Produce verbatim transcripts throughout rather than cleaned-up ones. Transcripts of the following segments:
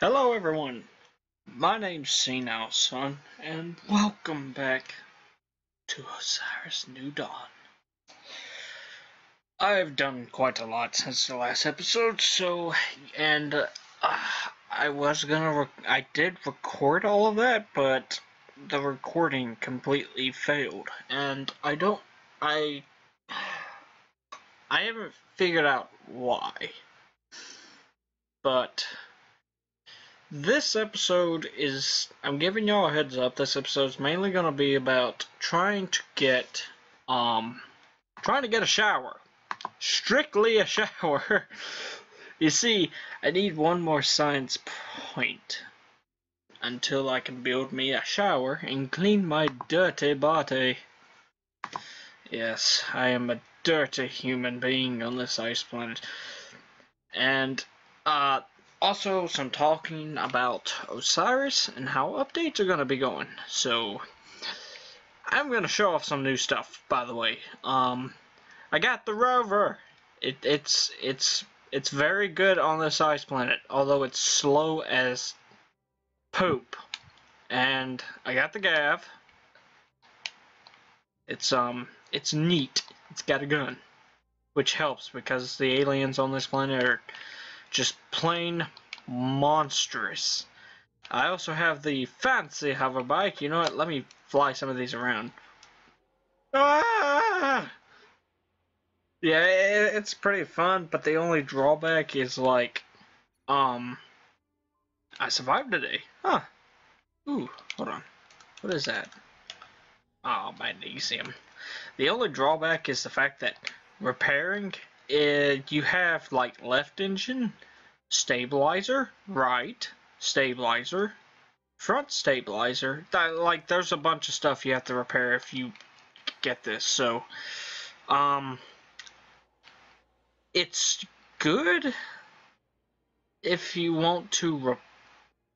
Hello everyone, my name's Senile Sun, and welcome back to Osiris New Dawn. I've done quite a lot since the last episode, so, and uh, I was gonna, I did record all of that, but the recording completely failed, and I don't, I, I haven't figured out why, but this episode is, I'm giving y'all a heads up, this episode's mainly going to be about trying to get, um, trying to get a shower. Strictly a shower. You see, I need one more science point until I can build me a shower and clean my dirty body. Yes, I am a dirty human being on this ice planet. And, uh... also, some talking about Osiris and how updates are going to be going. So, I'm going to show off some new stuff, by the way. Um, I got the rover. It, it's, it's, it's very good on this ice planet, although it's slow as poop. And I got the Gav. It's, um, it's neat. It's got a gun, which helps because the aliens on this planet are just plain monstrous. I also have the fancy hover bike. You know what? Let me fly some of these around. Ah! Yeah, it's pretty fun, but the only drawback is like, um, I survived today. Huh. Ooh, hold on. What is that? Oh, magnesium. The only drawback is the fact that repairing It, you have like left engine, stabilizer, right stabilizer, front stabilizer. That, like, there's a bunch of stuff you have to repair if you get this. So, um, it's good if you want to re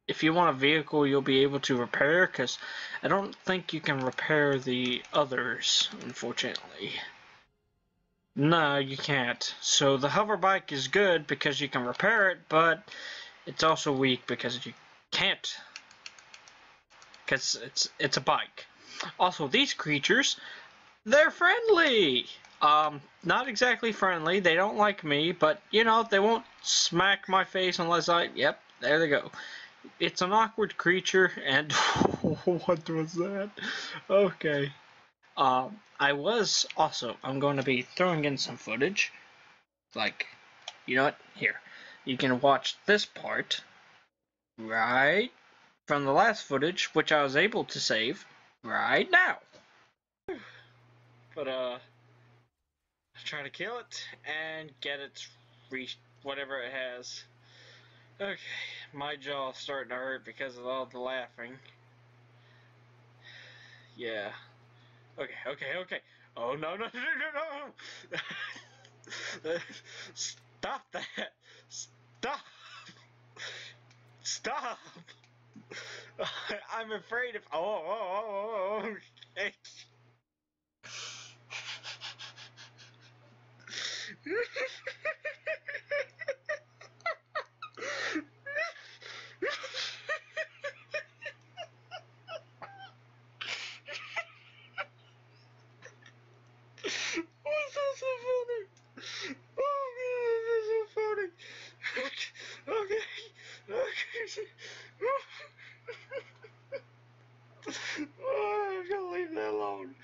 if you want a vehicle you'll be able to repair, because I don't think you can repair the others, unfortunately. No, you can't. So the hover bike is good because you can repair it, but it's also weak because you can't, because it's it's a bike. Also, these creatures, they're friendly. Um, not exactly friendly. They don't like me, but you know they won't smack my face unless I. Yep, there they go. It's an awkward creature, and what was that? Okay. Um, I was also, I'm going to be throwing in some footage, like, you know what, here, you can watch this part, right, from the last footage, which I was able to save, right now, but, uh, try to kill it, and get its, re whatever it has. Okay, my jaw's starting to hurt because of all the laughing. Yeah. Okay, okay, okay. Oh, no, no, no, no, no! Stop that! Stop! Stop! I'm afraid of... Oh, oh, oh, oh, okay. Oh, I'm gonna leave that alone.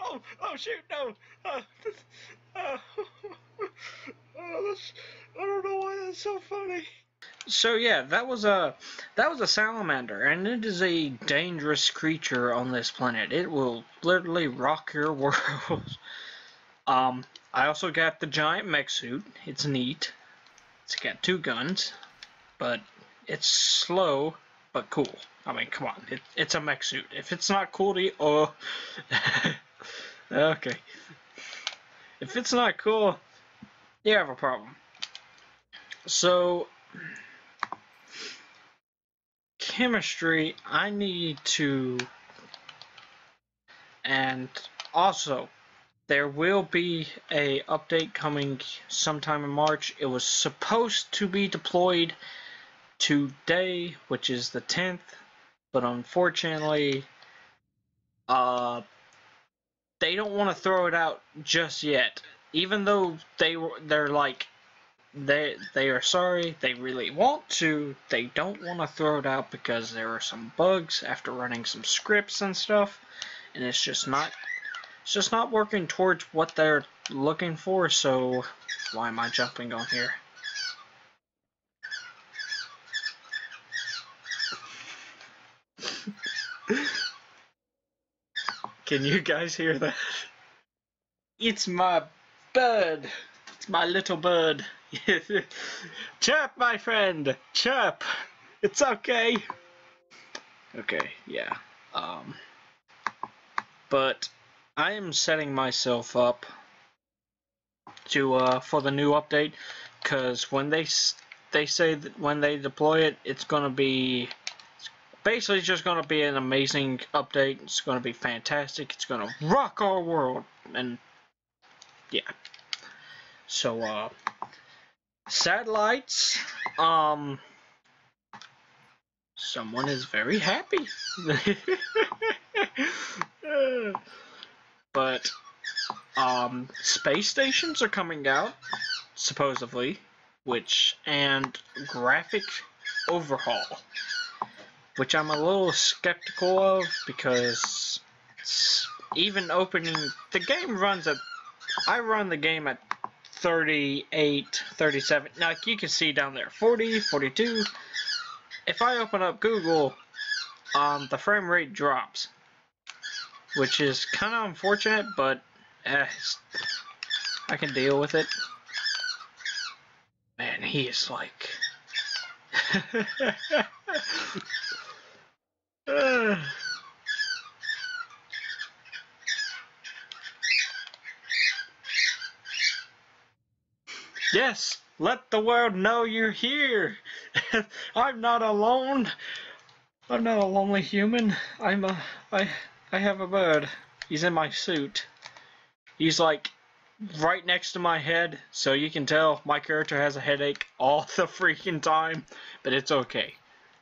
oh, oh shoot, no. Uh, uh, oh, that's, I don't know why that's so funny. So yeah, that was a that was a salamander, and it is a dangerous creature on this planet. It will literally rock your world. um. I also got the giant mech suit. It's neat. It's got two guns, but it's slow but cool. I mean, come on, it, it's a mech suit. If it's not cool to you, oh, okay. If it's not cool, you have a problem. So, chemistry, I need to, and also There will be a update coming sometime in March. It was supposed to be deployed today, which is the tenth, but unfortunately, uh, they don't want to throw it out just yet. Even though they were, they're like, they they are sorry, they really want to. They don't want to throw it out because there are some bugs after running some scripts and stuff, and it's just not. It's just not working towards what they're looking for, so why am I jumping on here? Can you guys hear that? It's my bird. It's my little bird. Chirp, my friend. Chirp. It's okay. Okay, yeah. Um, but... I am setting myself up to uh, for the new update, because when they they say that when they deploy it, it's gonna be it's basically just gonna be an amazing update. It's gonna be fantastic. It's gonna rock our world, and yeah. So uh, satellites. Um, someone is very happy. But, um, space stations are coming out, supposedly, which, and graphic overhaul, which I'm a little skeptical of, because even opening, the game runs at, I run the game at thirty-eight, thirty-seven, now you can see down there, forty, forty-two, if I open up Google, um, the frame rate drops. Which is kind of unfortunate, but eh, I can deal with it. Man, he is like... uh. Yes, let the world know you're here. I'm not alone. I'm not a lonely human. I'm a... I... I have a bird. He's in my suit. He's like right next to my head, so you can tell my character has a headache all the freaking time. But it's okay.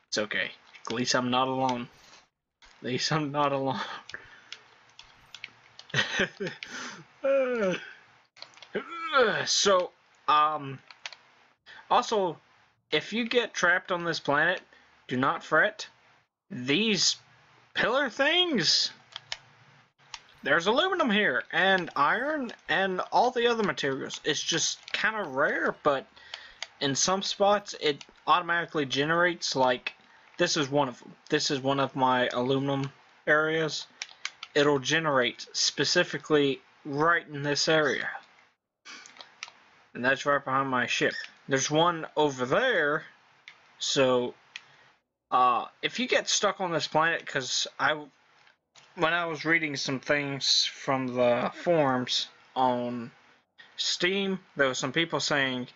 It's okay. At least I'm not alone. At least I'm not alone. uh, uh, so, um, also, if you get trapped on this planet, do not fret. These pillar things. There's aluminum here, and iron, and all the other materials. It's just kind of rare, but in some spots it automatically generates, like, this is one of them. This is one of my aluminum areas. It'll generate specifically right in this area. And that's right behind my ship. There's one over there, so... Uh, if you get stuck on this planet, because I, when I was reading some things from the forums on Steam, there were some people saying,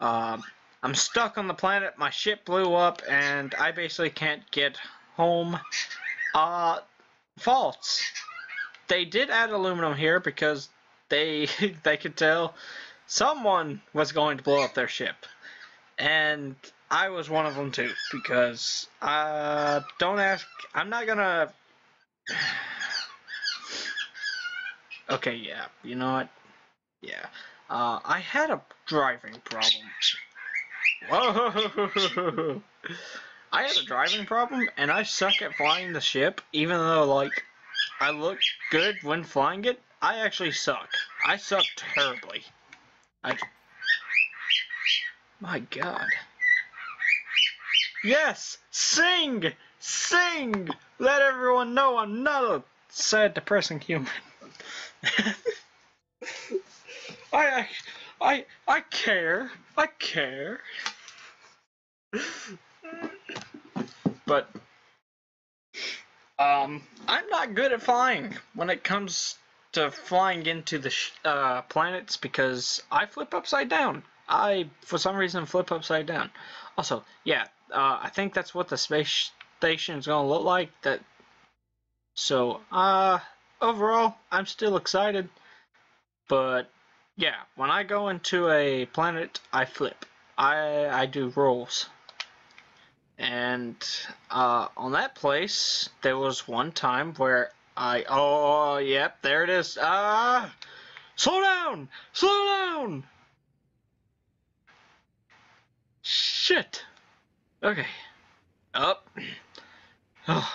uh, I'm stuck on the planet, my ship blew up, and I basically can't get home. Uh, false. They did add aluminum here because they, they could tell someone was going to blow up their ship. And... I was one of them too, because uh don't ask. I'm not gonna. Okay, yeah, you know what? Yeah, uh, I had a driving problem. Whoa! I had a driving problem, and I suck at flying the ship. Even though, like, I look good when flying it, I actually suck. I suck terribly. I. My God. Yes! Sing! Sing! Let everyone know I'm not a sad, depressing human. I, I, I care. I care. But, um, I'm not good at flying when it comes to flying into the sh uh, planets, because I flip upside down. I, for some reason, flip upside down. Also, yeah. Uh, I think that's what the space station is going to look like. That, so, uh, overall, I'm still excited. But yeah, when I go into a planet, I flip. I I do rolls. And uh, on that place, there was one time where I oh yep, there it is. Ah, slow down, slow down. Shit. Okay. Up. Oh,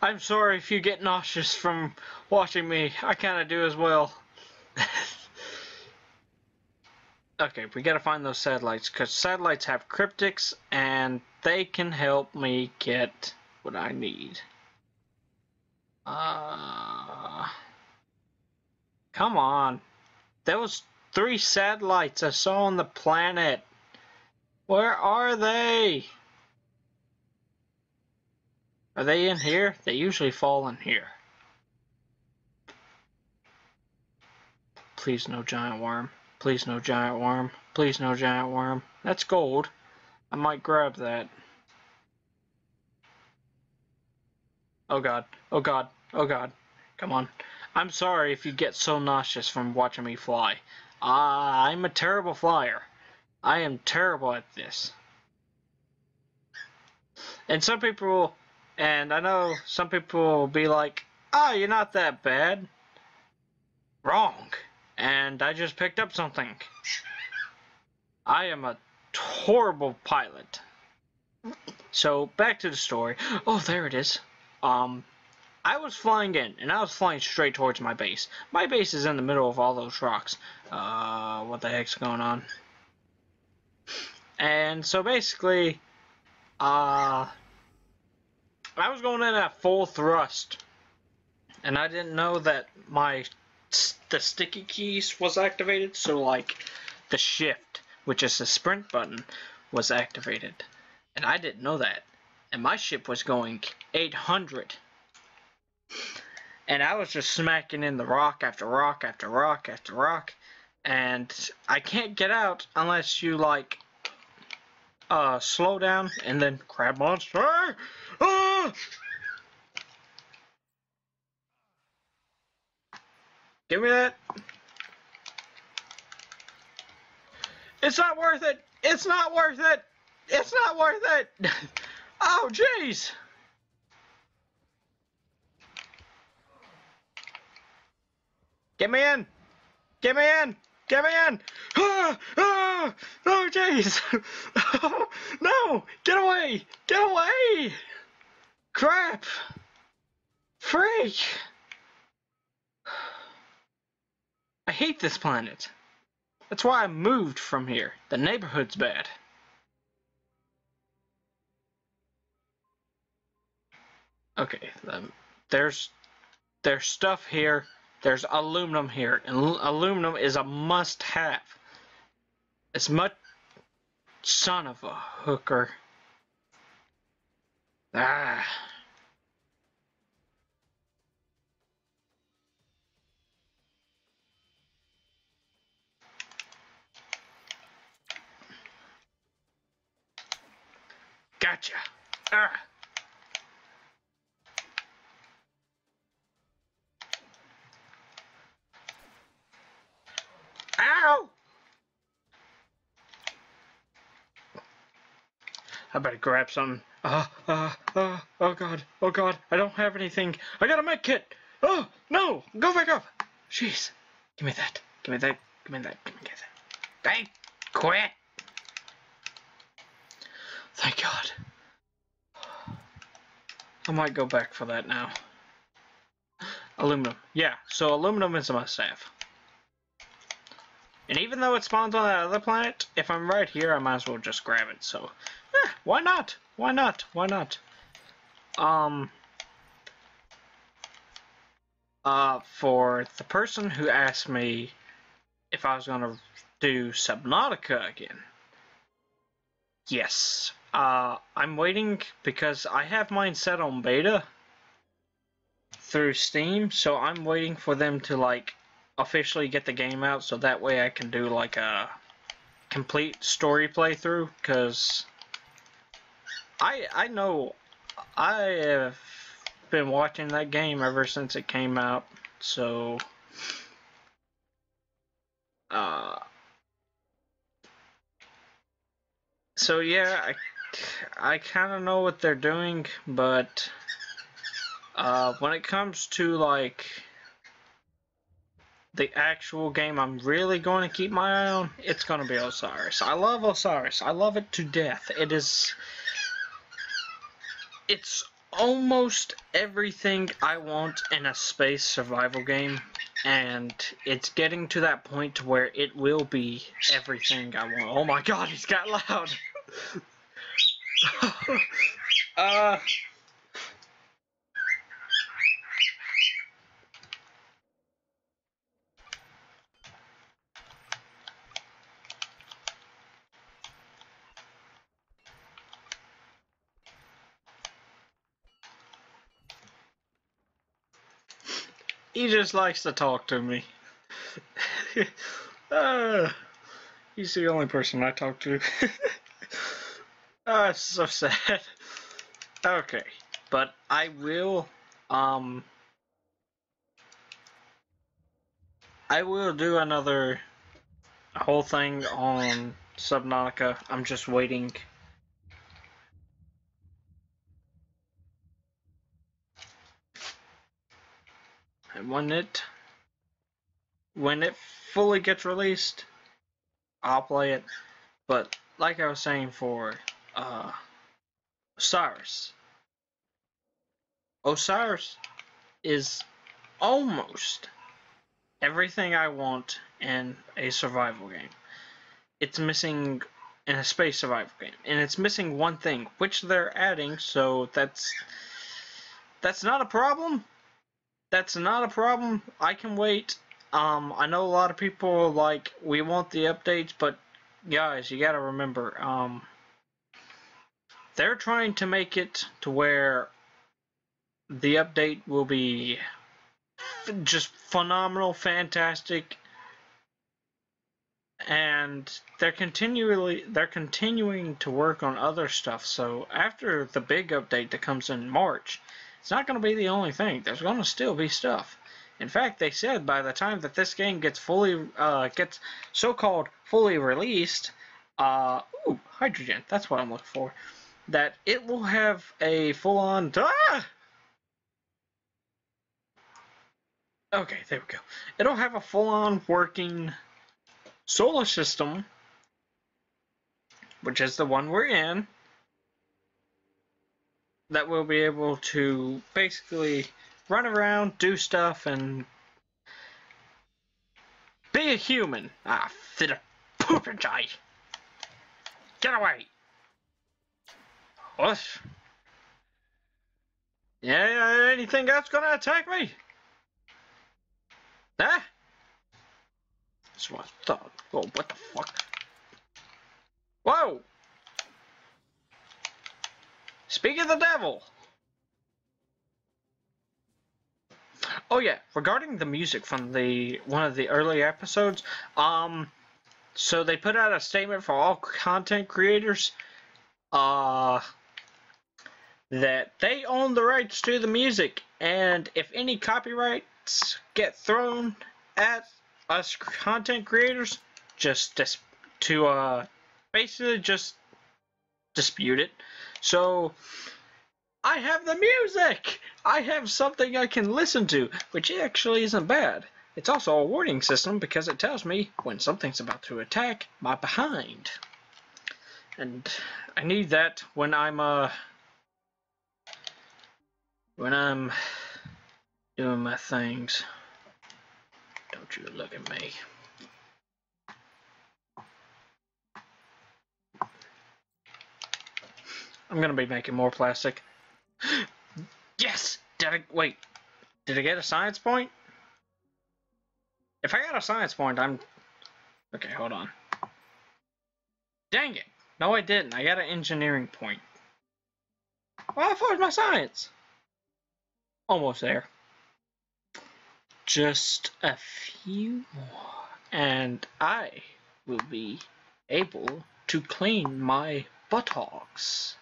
I'm sorry if you get nauseous from watching me. I kind of do as well. Okay, we gotta find those satellites, because satellites have cryptics, and they can help me get what I need. Uh, come on. There was three satellites I saw on the planet. Where are they? Are they in here? They usually fall in here. Please no giant worm. Please no giant worm. Please no giant worm. That's gold. I might grab that. Oh god. Oh god. Oh god. Come on. I'm sorry if you get so nauseous from watching me fly. Ah, I'm a terrible flyer. I am terrible at this. And some people will, and I know some people will be like, ah, oh, you're not that bad. Wrong. And I just picked up something. I am a horrible pilot. So back to the story. Oh, there it is. Um, I was flying in, and I was flying straight towards my base. My base is in the middle of all those rocks. Uh, what the heck's going on? And so basically, uh, I was going in at full thrust, and I didn't know that my the sticky keys was activated, so like the shift, which is the sprint button, was activated, and I didn't know that, and my ship was going eight hundred, and I was just smacking in the rock after rock after rock after rock, and I can't get out unless you like uh, slow down and then crab monster. Ah! Give me that. It's not worth it. It's not worth it. It's not worth it. Oh, jeez. Get me in. Get me in. Get me in. Oh, oh, oh jeez. Oh, no. Get away. Get away. Crap. Freak. I hate this planet. That's why I moved from here. The neighborhood's bad. Okay, um, there's there's stuff here. There's aluminum here, and aluminum is a must-have. It's much. Son of a hooker. Ah. Gotcha. Ah. Ow! I better grab something. Uh, uh, uh, oh god, oh god, I don't have anything. I got a med kit. Oh, no, go back up. Jeez. Give me that, give me that, give me that, give me that. Hey, quit. Thank God. I might go back for that now. Aluminum. Yeah, so aluminum is a must-have. And even though it spawns on that other planet, if I'm right here, I might as well just grab it. So, eh, why not? Why not? Why not? Um. Uh, for the person who asked me if I was going to do Subnautica again. Yes. Uh, I'm waiting because I have mine set on beta through Steam, so I'm waiting for them to like officially get the game out so that way I can do like a complete story playthrough, because I, I know I have been watching that game ever since it came out, so Uh, so yeah, I, I kind of know what they're doing, but uh, when it comes to like the actual game I'm really going to keep my eye on, it's going to be Osiris. I love Osiris. I love it to death. It is... It's almost everything I want in a space survival game, and it's getting to that point where it will be everything I want. Oh my god, he's got loud! uh... He just likes to talk to me. uh, he's the only person I talk to. Oh, it's so sad. Okay, but I will, um, I will do another whole thing on Subnautica. I'm just waiting. When it when it fully gets released, I'll play it. But like I was saying for uh, Osiris, Osiris is almost everything I want in a survival game. It's missing in a space survival game, and it's missing one thing, which they're adding. So that's that's not a problem. That's not a problem. I can wait. Um, I know a lot of people like, we want the updates, but guys, you gotta remember, um, they're trying to make it to where the update will be f just phenomenal, fantastic, and they're continually they're continuing to work on other stuff. So after the big update that comes in March, it's not going to be the only thing. There's going to still be stuff. In fact, they said by the time that this game gets fully, uh, gets so-called fully released, uh, ooh, hydrogen, that's what I'm looking for, that it will have a full-on, ah! Okay, there we go. It'll have a full-on working solar system, which is the one we're in, that we'll be able to basically run around, do stuff, and be a human. Ah, fit a poopin' guy. Get away. What? Yeah, anything that's gonna attack me? Huh? That's what I thought. Oh, what the fuck? Whoa! Speak of the devil! Oh yeah, regarding the music from the one of the early episodes, um, so they put out a statement for all content creators, uh, that they own the rights to the music, and if any copyrights get thrown at us content creators, just dis to, uh, basically just dispute it. So, I have the music! I have something I can listen to, which actually isn't bad. It's also a warning system because it tells me when something's about to attack my behind. And I need that when I'm, uh... when I'm doing my things. Don't you look at me. I'm gonna be making more plastic. Yes! Did I, wait, did I get a science point? If I got a science point, I'm... Okay, hold on. Dang it! No, I didn't. I got an engineering point. Well, I forged my science! Almost there. Just a few more, and I will be able to clean my buttocks.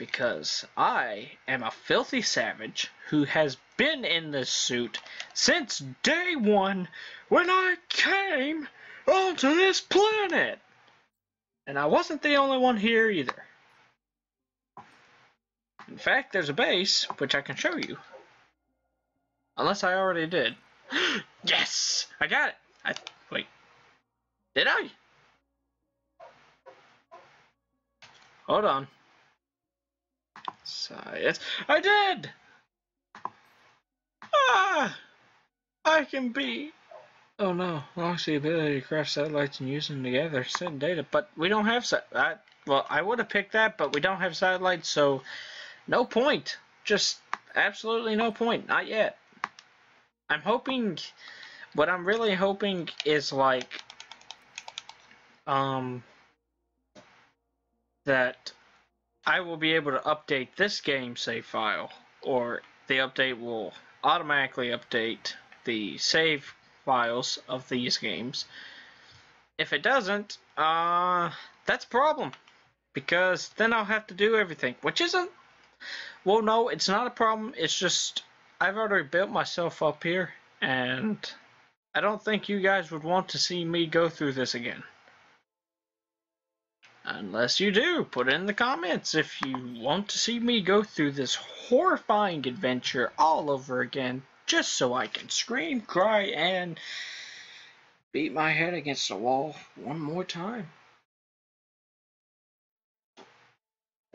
because I am a filthy savage who has been in this suit since day one when I came onto this planet. And I wasn't the only one here either. In fact, there's a base, which I can show you. Unless I already did. Yes! I got it! I, wait. Did I? Hold on. Science. I did! Ah! I can be... Oh no, lost the ability to craft satellites and use them together, send data, but we don't have sat- I, well, I would have picked that, but we don't have satellites, so no point. Just absolutely no point. Not yet. I'm hoping, what I'm really hoping is like, um, that I will be able to update this game save file, or the update will automatically update the save files of these games. If it doesn't, uh, that's a problem, because then I'll have to do everything, which isn't, well no, it's not a problem, it's just I've already built myself up here, and I don't think you guys would want to see me go through this again. Unless you do, put it in the comments if you want to see me go through this horrifying adventure all over again, just so I can scream, cry, and beat my head against the wall one more time.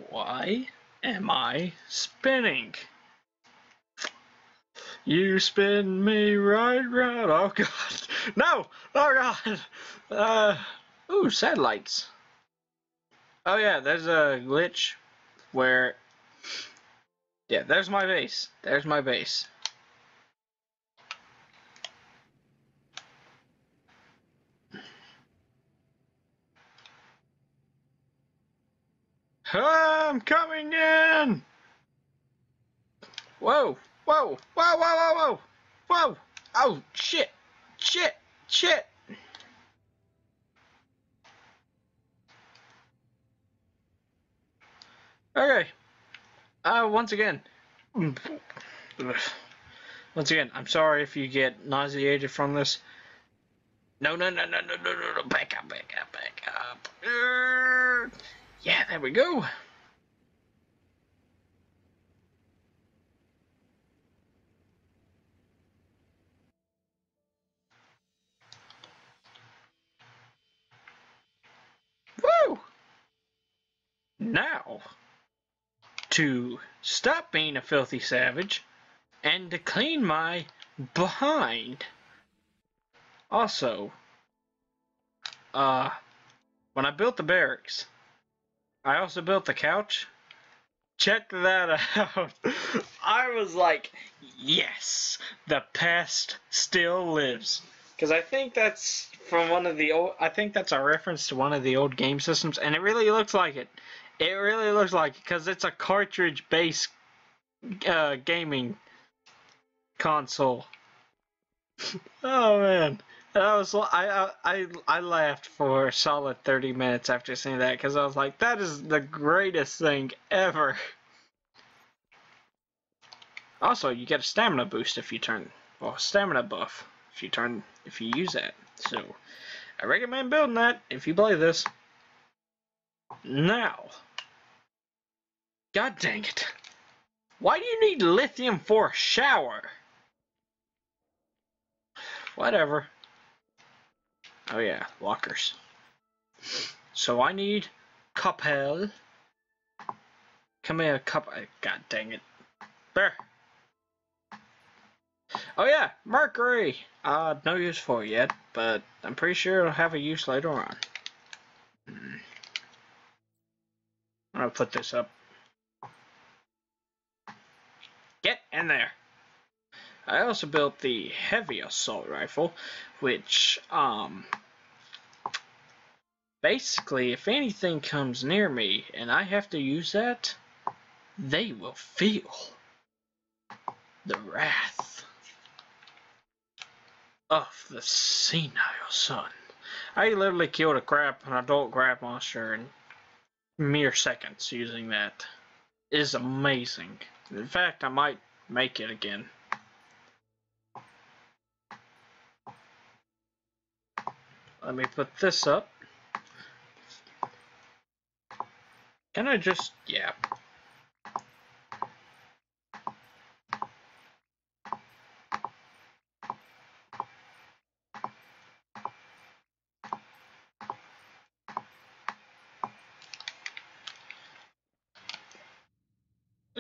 Why am I spinning? You spin me right round. Oh god. No! Oh god! Uh, ooh, satellites. Oh yeah, there's a glitch where... Yeah, there's my base. There's my base. I'm coming in! Whoa! Whoa! Whoa! Whoa! Whoa! Whoa! Whoa! Oh shit! Shit! Shit! Okay. Uh, once again. Once again, I'm sorry if you get nauseated from this. No! No! No! No! No! No! No! No! Back up! Back up! Back up! Uh, yeah, there we go. Woo! Now, to stop being a filthy savage and to clean my behind. Also, uh, when I built the barracks, I also built the couch. Check that out. I was like, yes, the past still lives. Because I think that's from one of the old, I think that's a reference to one of the old game systems. And it really looks like it. It really looks like it. Because it's a cartridge-based uh, gaming console. Oh, man. I was I I I laughed for a solid thirty minutes after seeing that, because I was like, that is the greatest thing ever. Also, you get a stamina boost if you turn, well, stamina buff if you turn if you use that. So, I recommend building that if you play this. Now, god dang it! Why do you need lithium for a shower? Whatever. Oh yeah, lockers. So I need copper. Come here, copper. God dang it. There. Oh yeah, mercury. Uh, no use for it yet, but I'm pretty sure it'll have a use later on. I'm gonna put this up. Get in there. I also built the heavy assault rifle, which, um, basically, if anything comes near me and I have to use that, they will feel the wrath of the Senile Sun. I literally killed a crab, an adult crab monster in mere seconds using that. is amazing. In fact, I might make it again. Let me put this up. Can I just, yeah.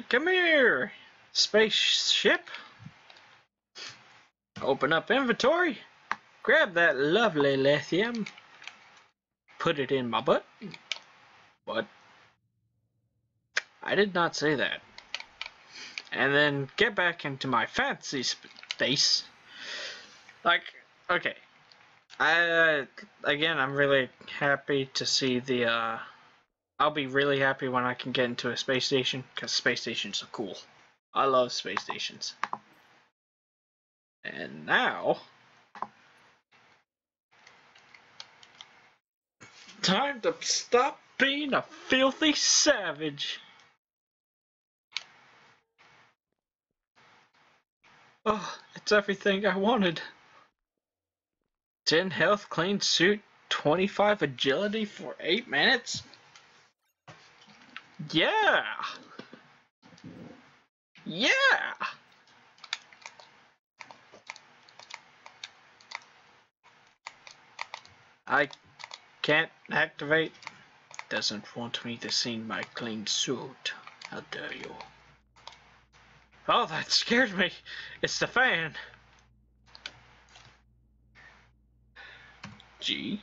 Come here, spaceship. Open up inventory. Grab that lovely lithium. Put it in my butt. But I did not say that. And then get back into my fancy space. Like, okay. I again, I'm really happy to see the. Uh, I'll be really happy when I can get into a space station, because space stations are cool. I love space stations. And now, time to stop being a filthy savage. Oh, it's everything I wanted. ten health, clean suit, twenty-five agility for eight minutes. Yeah! Yeah! I can't activate. Doesn't want me to see my clean suit. How dare you. Oh, that scared me. It's the fan. G.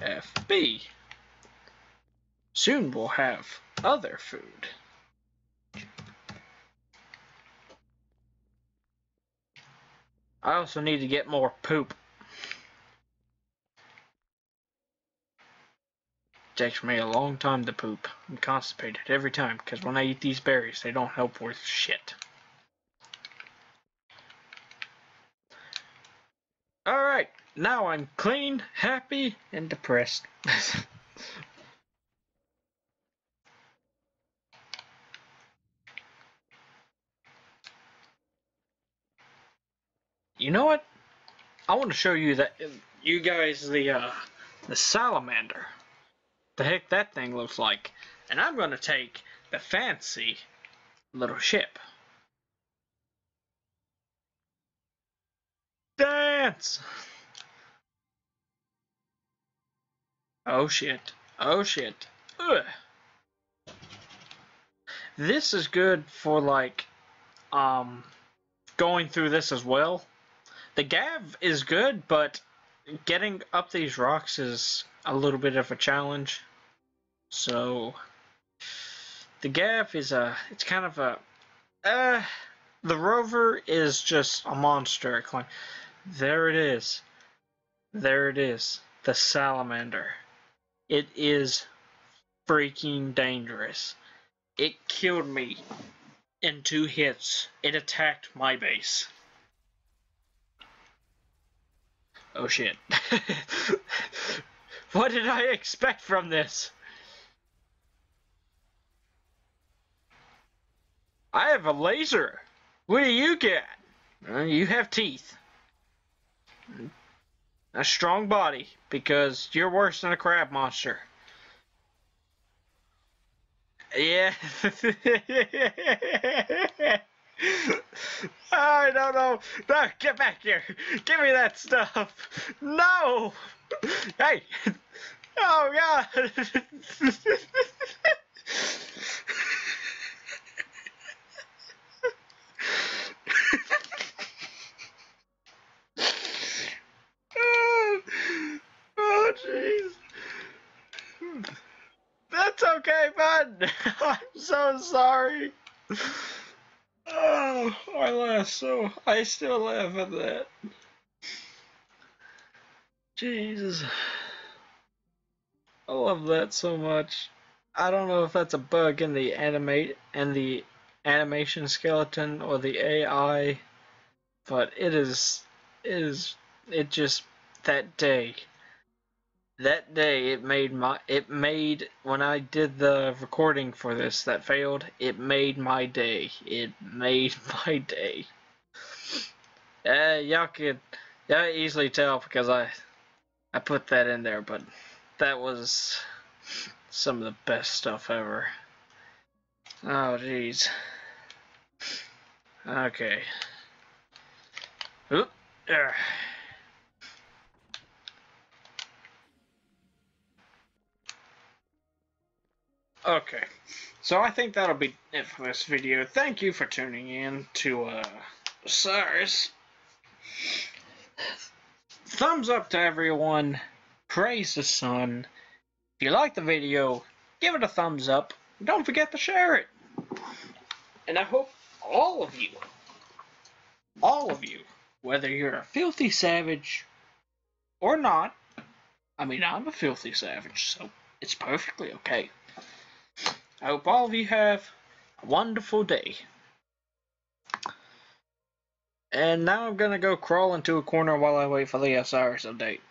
F. B. Soon we'll have other food. I also need to get more poop. Takes me a long time to poop. I'm constipated every time because when I eat these berries, they don't help worth shit. Alright, now I'm clean, happy, and depressed. You know what? I want to show you that you guys the uh, the salamander. The heck that thing looks like. And I'm going to take the fancy little ship. Dance! Oh shit. Oh shit. Ugh. This is good for like um going through this as well. The Gav is good, but getting up these rocks is a little bit of a challenge. So the Gav is a, it's kind of a, uh, the Rover is just a monster. There it is. There it is. The salamander. It is freaking dangerous. It killed me in two hits. It attacked my base. Oh shit. What did I expect from this? I have a laser. What do you get? Uh, you have teeth. A strong body, because you're worse than a crab monster. Yeah. I don't know. No, get back here. Give me that stuff. No. Hey. Oh, God. Oh, jeez. That's okay, bud. I'm so sorry. Oh, I laugh so I still laugh at that. Jesus, I love that so much. I don't know if that's a bug in the animate and the animation skeleton or the A I, but it is, it is, it just that day that day it made my it made when I did the recording for this that failed, it made my day. It made my day. Uh, y'all could y'all easily tell because I I put that in there, but that was some of the best stuff ever. Oh jeez. Okay. Oop. There. Okay, so I think that'll be it for this video. Thank you for tuning in to uh, Osiris. Thumbs up to everyone. Praise the sun. If you like the video, give it a thumbs up. Don't forget to share it. And I hope all of you, all of you, whether you're a filthy savage or not, I mean, I'm a filthy savage, so it's perfectly okay. I hope all of you have a wonderful day. And now I'm going to go crawl into a corner while I wait for the Osiris update.